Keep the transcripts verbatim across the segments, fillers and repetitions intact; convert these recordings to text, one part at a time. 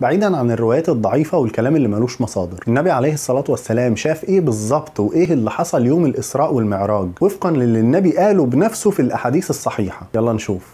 بعيدا عن الروايات الضعيفة والكلام اللي ملوش مصادر، النبي عليه الصلاة والسلام شاف ايه بالظبط وايه اللي حصل يوم الإسراء والمعراج وفقا للي النبي قاله بنفسه في الأحاديث الصحيحة. يلا نشوف.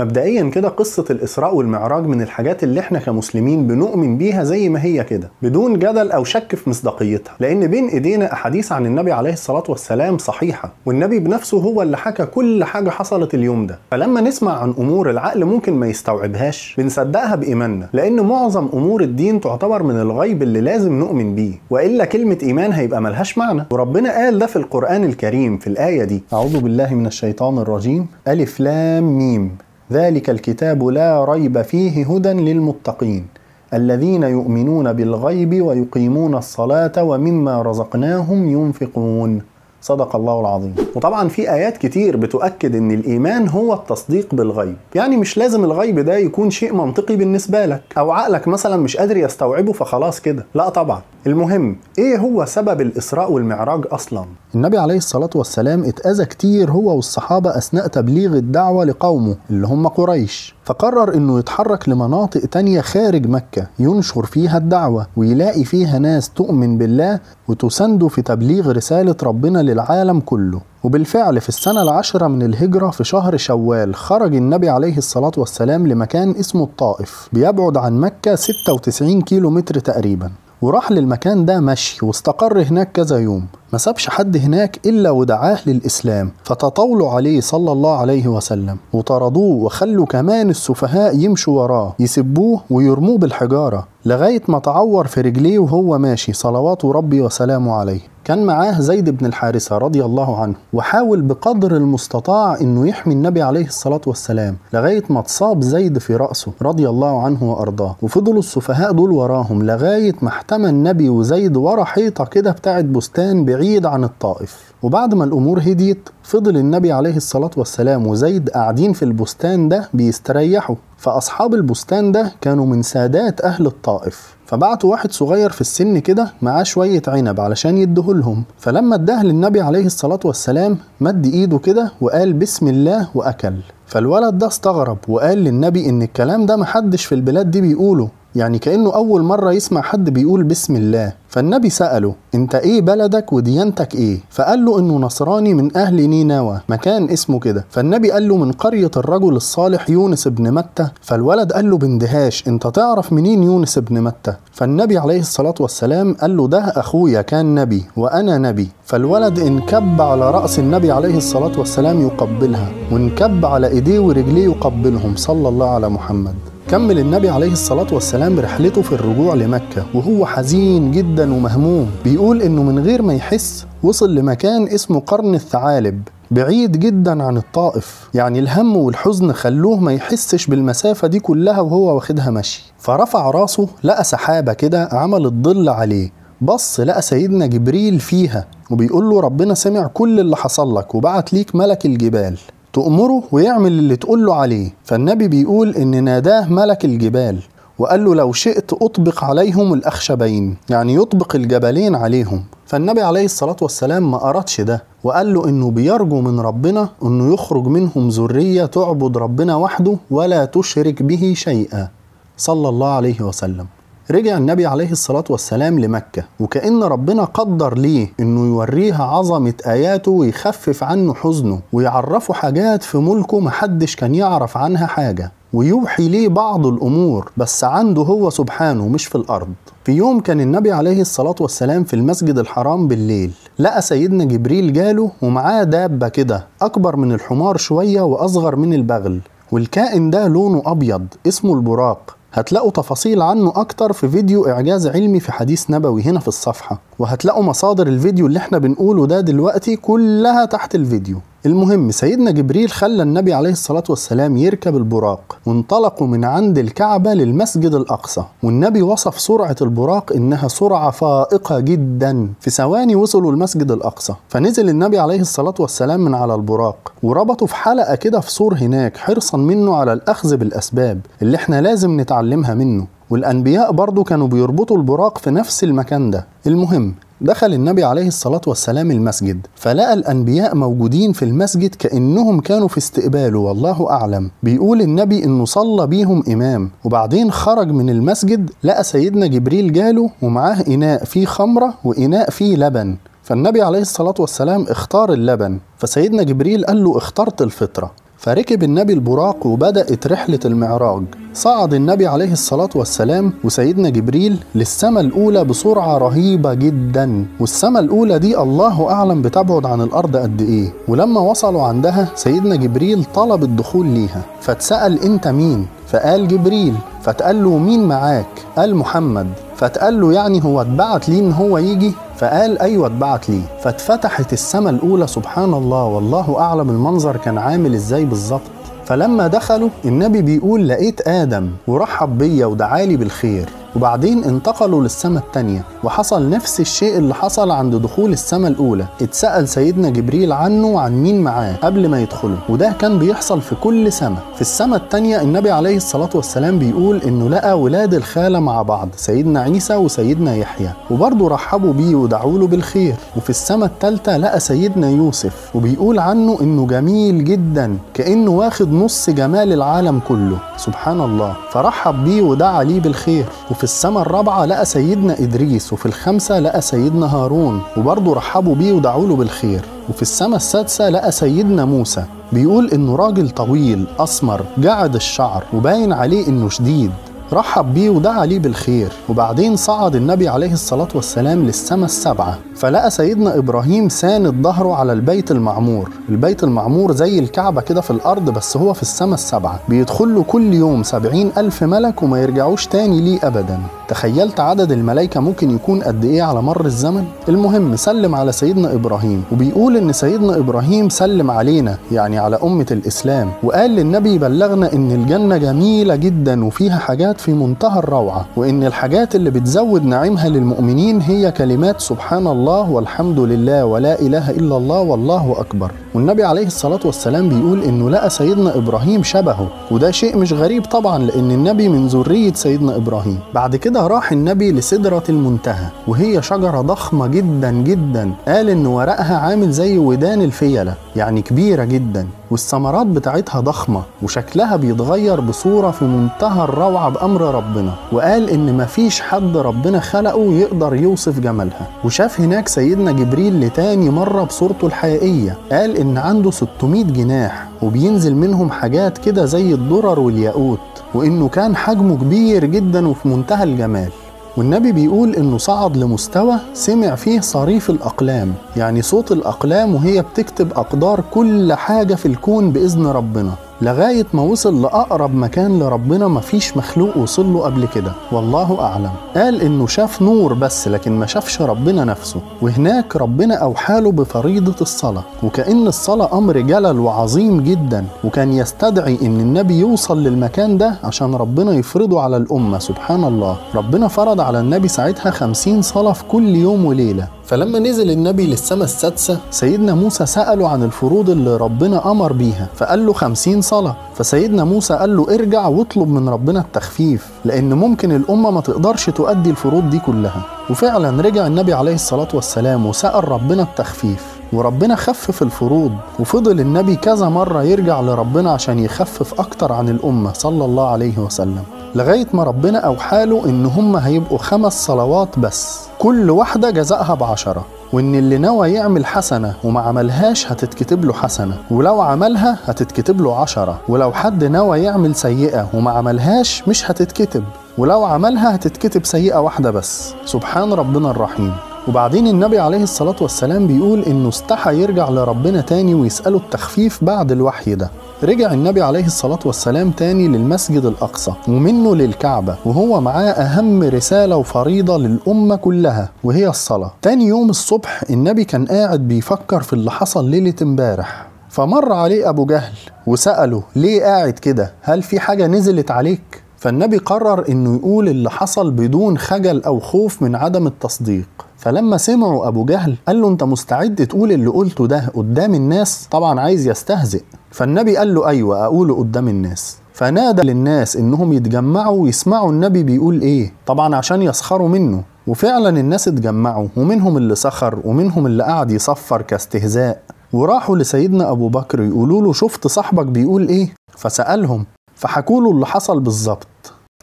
مبدئيا كده قصة الإسراء والمعراج من الحاجات اللي احنا كمسلمين بنؤمن بيها زي ما هي كده بدون جدل أو شك في مصداقيتها، لأن بين إيدينا أحاديث عن النبي عليه الصلاة والسلام صحيحة، والنبي بنفسه هو اللي حكى كل حاجة حصلت اليوم ده. فلما نسمع عن أمور العقل ممكن ما يستوعبهاش بنصدقها بإيماننا، لأن معظم أمور الدين تعتبر من الغيب اللي لازم نؤمن بيه، وإلا كلمة إيمان هيبقى ملهاش معنى. وربنا قال ده في القرآن الكريم في الآية دي، أعوذ بالله من الشيطان الرجيم، ألف لام ميم، ذلك الكتاب لا ريب فيه هدى للمتقين الذين يؤمنون بالغيب ويقيمون الصلاة ومما رزقناهم ينفقون. صدق الله العظيم. وطبعا في آيات كتير بتؤكد ان الإيمان هو التصديق بالغيب، يعني مش لازم الغيب ده يكون شيء منطقي بالنسبة لك او عقلك مثلا مش قادر يستوعبه فخلاص كده، لا طبعا. المهم ايه هو سبب الإسراء والمعراج اصلا؟ النبي عليه الصلاة والسلام اتأذى كتير هو والصحابة اثناء تبليغ الدعوة لقومه اللي هم قريش، فقرر انه يتحرك لمناطق تانية خارج مكة ينشر فيها الدعوة ويلاقي فيها ناس تؤمن بالله وتسنده في تبليغ رسالة ربنا للعالم كله. وبالفعل في السنة العاشرة من الهجرة في شهر شوال خرج النبي عليه الصلاة والسلام لمكان اسمه الطائف، بيبعد عن مكة ستة وتسعين كيلو متر تقريبا، وراح للمكان ده مشي واستقر هناك كذا يوم، ما سابش حد هناك إلا ودعاه للإسلام، فتطاولوا عليه صلى الله عليه وسلم وطردوه، وخلوا كمان السفهاء يمشوا وراه يسبوه ويرموه بالحجارة لغاية ما تعور في رجليه وهو ماشي صلوات ربي وسلامه عليه. كان معاه زيد بن الحارثة رضي الله عنه، وحاول بقدر المستطاع انه يحمي النبي عليه الصلاة والسلام لغاية ما اتصاب زيد في رأسه رضي الله عنه وأرضاه، وفضلوا السفهاء دول وراهم لغاية ما احتمى النبي وزيد ورا حيطة كده بتاعت بستان بعيد عن الطائف. وبعد ما الأمور هديت فضل النبي عليه الصلاة والسلام وزيد قاعدين في البستان ده بيستريحوا، فأصحاب البستان ده كانوا من سادات أهل الطائف، فبعتوا واحد صغير في السن كده معاه شوية عنب علشان يدهولهم، فلما اداه للنبي عليه الصلاة والسلام مد إيده كده وقال بسم الله وأكل. فالولد ده استغرب وقال للنبي إن الكلام ده محدش في البلاد دي بيقوله، يعني كأنه أول مرة يسمع حد بيقول بسم الله. فالنبي سأله أنت إيه بلدك وديانتك إيه؟ فقال له إنه نصراني من أهل نينوى، مكان اسمه كده. فالنبي قال له من قرية الرجل الصالح يونس بن متى. فالولد قال له باندهاش أنت تعرف منين يونس بن متى؟ فالنبي عليه الصلاة والسلام قال له ده أخويا كان نبي وأنا نبي. فالولد انكب على رأس النبي عليه الصلاة والسلام يقبلها، وانكب على إيديه ورجليه يقبلهم صلى الله على محمد. كمل النبي عليه الصلاة والسلام رحلته في الرجوع لمكة وهو حزين جدا ومهموم، بيقول إنه من غير ما يحس وصل لمكان اسمه قرن الثعالب بعيد جدا عن الطائف، يعني الهم والحزن خلوه ما يحسش بالمسافة دي كلها وهو واخدها مشي. فرفع راسه لقى سحابة كده عملت ظل عليه، بص لقى سيدنا جبريل فيها وبيقول له ربنا سمع كل اللي حصل لك وبعت ليك ملك الجبال تأمره ويعمل اللي تقول له عليه. فالنبي بيقول إن ناداه ملك الجبال وقال له لو شئت أطبق عليهم الأخشبين، يعني يطبق الجبلين عليهم. فالنبي عليه الصلاة والسلام ما أرادش ده، وقال له إنه بيرجو من ربنا إنه يخرج منهم ذرية تعبد ربنا وحده ولا تشرك به شيئا صلى الله عليه وسلم. رجع النبي عليه الصلاة والسلام لمكة، وكأن ربنا قدر ليه انه يوريها عظمة آياته ويخفف عنه حزنه ويعرفه حاجات في ملكه محدش كان يعرف عنها حاجة، ويوحي ليه بعض الأمور بس عنده هو سبحانه مش في الأرض. في يوم كان النبي عليه الصلاة والسلام في المسجد الحرام بالليل، لقى سيدنا جبريل جاله ومعاه دابة كده أكبر من الحمار شوية وأصغر من البغل، والكائن ده لونه أبيض اسمه البراق، هتلاقوا تفاصيل عنه أكتر في فيديو إعجاز علمي في حديث نبوي هنا في الصفحة، وهتلاقوا مصادر الفيديو اللي احنا بنقوله ده دلوقتي كلها تحت الفيديو. المهم سيدنا جبريل خلى النبي عليه الصلاة والسلام يركب البراق، وانطلقوا من عند الكعبة للمسجد الأقصى، والنبي وصف سرعة البراق إنها سرعة فائقة جدا، في ثواني وصلوا المسجد الأقصى. فنزل النبي عليه الصلاة والسلام من على البراق وربطوا في حلقة كده في سور هناك حرصا منه على الأخذ بالأسباب اللي احنا لازم نتعلمها منه، والأنبياء برضو كانوا بيربطوا البراق في نفس المكان ده. المهم دخل النبي عليه الصلاة والسلام المسجد فلقى الأنبياء موجودين في المسجد كأنهم كانوا في استقباله، والله أعلم. بيقول النبي إنه صلى بيهم إمام، وبعدين خرج من المسجد لقى سيدنا جبريل جاله ومعاه إناء فيه خمرة وإناء فيه لبن، فالنبي عليه الصلاة والسلام اختار اللبن، فسيدنا جبريل قال له اخترت الفطرة. فركب النبي البراق وبدأت رحلة المعراج. صعد النبي عليه الصلاة والسلام وسيدنا جبريل للسماء الأولى بسرعة رهيبة جدا، والسماء الأولى دي الله أعلم بتبعد عن الأرض قد إيه. ولما وصلوا عندها سيدنا جبريل طلب الدخول ليها، فاتسأل أنت مين؟ فقال جبريل. فتقال له مين معاك؟ قال محمد. فتقال له يعني هو اتبعت ليه إن هو يجي؟ فقال أيوة اتبعت ليه. فاتفتحت السماء الأولى، سبحان الله، والله أعلم المنظر كان عامل إزاي بالظبط. فلما دخلوا النبي بيقول لقيت آدم ورحب بيا ودعالي بالخير. وبعدين انتقلوا للسماء التانية وحصل نفس الشيء اللي حصل عند دخول السماء الأولى، اتسأل سيدنا جبريل عنه وعن مين معاه قبل ما يدخلوا، وده كان بيحصل في كل سماء. في السماء التانية النبي عليه الصلاة والسلام بيقول إنه لقى ولاد الخالة مع بعض، سيدنا عيسى وسيدنا يحيى، وبرضه رحبوا بيه ودعوا له بالخير. وفي السماء التالتة لقى سيدنا يوسف وبيقول عنه إنه جميل جدا، كأنه واخد نص جمال العالم كله، سبحان الله، فرحب بيه ودعا ليه بالخير. في السماء الرابعة لقى سيدنا إدريس، وفي الخامسة لقى سيدنا هارون، وبرضه رحبوا بيه ودعوا له بالخير. وفي السماء السادسة لقى سيدنا موسى، بيقول إنه راجل طويل أسمر جعد الشعر وباين عليه إنه شديد، رحب بيه ودعا ليه بالخير. وبعدين صعد النبي عليه الصلاة والسلام للسماء السبعة فلقى سيدنا إبراهيم ساند ظهره على البيت المعمور. البيت المعمور زي الكعبة كده في الأرض، بس هو في السماء السبعة، بيدخل له كل يوم سبعين ألف ملك وما يرجعوش تاني ليه أبدا. تخيلت عدد الملائكة ممكن يكون قد إيه على مر الزمن؟ المهم سلم على سيدنا إبراهيم، وبيقول إن سيدنا إبراهيم سلم علينا يعني على أمة الإسلام، وقال للنبي بلغنا إن الجنة جميلة جدا وفيها حاجات في منتهى الروعة، وإن الحاجات اللي بتزود نعيمها للمؤمنين هي كلمات سبحان الله والحمد لله ولا إله إلا الله والله أكبر. والنبي عليه الصلاة والسلام بيقول إنه لقى سيدنا إبراهيم شبهه، وده شيء مش غريب طبعا لأن النبي من ذرية سيدنا إبراهيم. بعد كده راح النبي لسدرة المنتهى، وهي شجرة ضخمة جدا جدا، قال إن ورقها عامل زي ودان الفيلة، يعني كبيرة جدا، والثمرات بتاعتها ضخمة وشكلها بيتغير بصورة في منتهى الروعة بأمر ربنا، وقال إن مفيش حد ربنا خلقه يقدر يوصف جمالها. وشاف هناك سيدنا جبريل لتاني مرة بصورته الحقيقية، قال إن عنده ستمائة جناح وبينزل منهم حاجات كده زي الدرر والياقوت، وإنه كان حجمه كبير جدا وفي منتهى الجمال. والنبي بيقول إنه صعد لمستوى سمع فيه صريف الأقلام، يعني صوت الأقلام وهي بتكتب أقدار كل حاجة في الكون بإذن ربنا، لغاية ما وصل لأقرب مكان لربنا مفيش مخلوق وصل له قبل كده، والله أعلم. قال إنه شاف نور بس، لكن ما شافش ربنا نفسه. وهناك ربنا أوحى له بفريضة الصلاة، وكأن الصلاة أمر جلل وعظيم جدا، وكان يستدعي إن النبي يوصل للمكان ده عشان ربنا يفرضه على الأمة، سبحان الله. ربنا فرض على النبي ساعتها خمسين صلاة في كل يوم وليلة. فلما نزل النبي للسماء السادسة سيدنا موسى سأله عن الفروض اللي ربنا أمر بيها، فقال له خمسين صلاة. فسيدنا موسى قال له ارجع واطلب من ربنا التخفيف، لأن ممكن الأمة ما تقدرش تؤدي الفروض دي كلها. وفعلا رجع النبي عليه الصلاة والسلام وسأل ربنا التخفيف، وربنا خفف الفروض. وفضل النبي كذا مرة يرجع لربنا عشان يخفف أكتر عن الأمة صلى الله عليه وسلم، لغاية ما ربنا أوحى له إن هم هيبقوا خمس صلوات بس، كل واحدة جزاءها بعشرة، وإن اللي نوى يعمل حسنة وما عملهاش هتتكتب له حسنة، ولو عملها هتتكتب له عشرة، ولو حد نوى يعمل سيئة وما عملهاش مش هتتكتب، ولو عملها هتتكتب سيئة واحدة بس، سبحان ربنا الرحيم. وبعدين النبي عليه الصلاة والسلام بيقول إنه استحى يرجع لربنا تاني ويسأله التخفيف بعد الوحي ده. رجع النبي عليه الصلاة والسلام تاني للمسجد الأقصى ومنه للكعبة، وهو معاه أهم رسالة وفريضة للأمة كلها وهي الصلاة. تاني يوم الصبح النبي كان قاعد بيفكر في اللي حصل ليلة امبارح، فمر عليه أبو جهل وسأله ليه قاعد كده؟ هل في حاجة نزلت عليك؟ فالنبي قرر إنه يقول اللي حصل بدون خجل أو خوف من عدم التصديق. فلما سمعوا أبو جهل قال له أنت مستعد تقول اللي قلته ده قدام الناس؟ طبعا عايز يستهزئ. فالنبي قال له أيوة أقوله قدام الناس. فنادى للناس إنهم يتجمعوا ويسمعوا النبي بيقول إيه، طبعا عشان يسخروا منه. وفعلا الناس اتجمعوا، ومنهم اللي سخر ومنهم اللي قعد يصفر كاستهزاء، وراحوا لسيدنا أبو بكر يقولوا له شفت صاحبك بيقول إيه؟ فسألهم، فحكوا له اللي حصل بالظبط.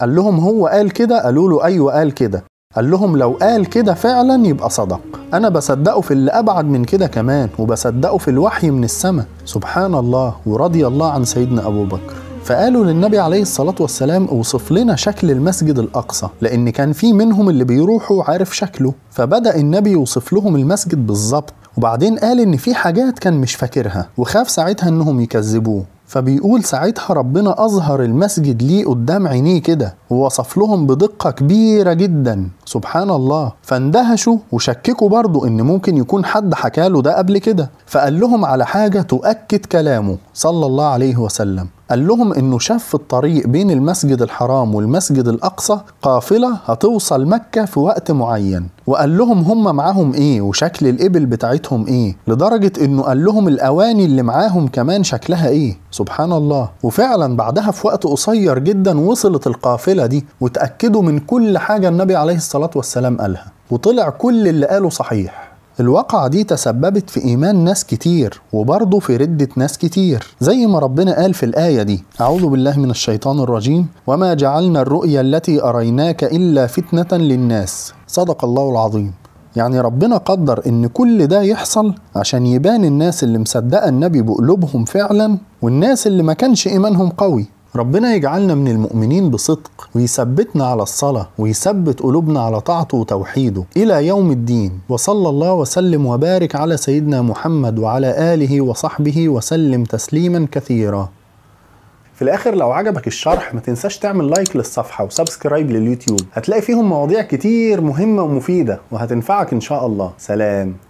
قال لهم هو قال كده؟ قالوا له أيوه قال كده. قال لهم لو قال كده فعلا يبقى صدق، أنا بصدقه في اللي أبعد من كده كمان، وبصدقه في الوحي من السماء. سبحان الله ورضي الله عن سيدنا أبو بكر. فقالوا للنبي عليه الصلاة والسلام اوصف لنا شكل المسجد الأقصى، لأن كان في منهم اللي بيروحوا عارف شكله، فبدأ النبي يوصف لهم المسجد بالظبط. وبعدين قال إن في حاجات كان مش فاكرها وخاف ساعتها إنهم يكذبوه، فبيقول ساعتها ربنا أظهر المسجد ليه قدام عينيه كده، ووصف لهم بدقة كبيرة جدا. سبحان الله. فاندهشوا وشككوا برضه إن ممكن يكون حد حكاله ده قبل كده، فقال لهم على حاجة تؤكد كلامه صلى الله عليه وسلم. قال لهم إنه شاف في الطريق بين المسجد الحرام والمسجد الأقصى قافلة هتوصل مكة في وقت معين، وقال لهم هم معاهم إيه وشكل الإبل بتاعتهم إيه، لدرجة إنه قال لهم الأواني اللي معاهم كمان شكلها إيه. سبحان الله. وفعلا بعدها في وقت قصير جدا وصلت القافلة دي، وتأكدوا من كل حاجة النبي عليه الصلاة والسلام قالها، وطلع كل اللي قاله صحيح. الواقعة دي تسببت في إيمان ناس كتير وبرضه في ردة ناس كتير، زي ما ربنا قال في الآية دي، أعوذ بالله من الشيطان الرجيم، وما جعلنا الرؤيا التي أريناك إلا فتنة للناس، صدق الله العظيم. يعني ربنا قدر إن كل ده يحصل عشان يبان الناس اللي مصدقة النبي بقلوبهم فعلا، والناس اللي ما كانش إيمانهم قوي. ربنا يجعلنا من المؤمنين بصدق، ويثبتنا على الصلاة، ويثبت قلوبنا على طاعته وتوحيده إلى يوم الدين. وصلى الله وسلم وبارك على سيدنا محمد وعلى آله وصحبه وسلم تسليما كثيرا. في الآخر لو عجبك الشرح ما تنساش تعمل لايك للصفحة وسبسكرايب لليوتيوب، هتلاقي فيهم مواضيع كتير مهمة ومفيدة وهتنفعك إن شاء الله. سلام.